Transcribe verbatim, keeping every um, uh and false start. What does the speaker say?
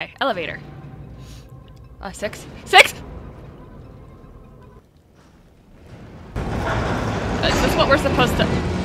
Okay, elevator. Uh, six. Six! This is what we're supposed to-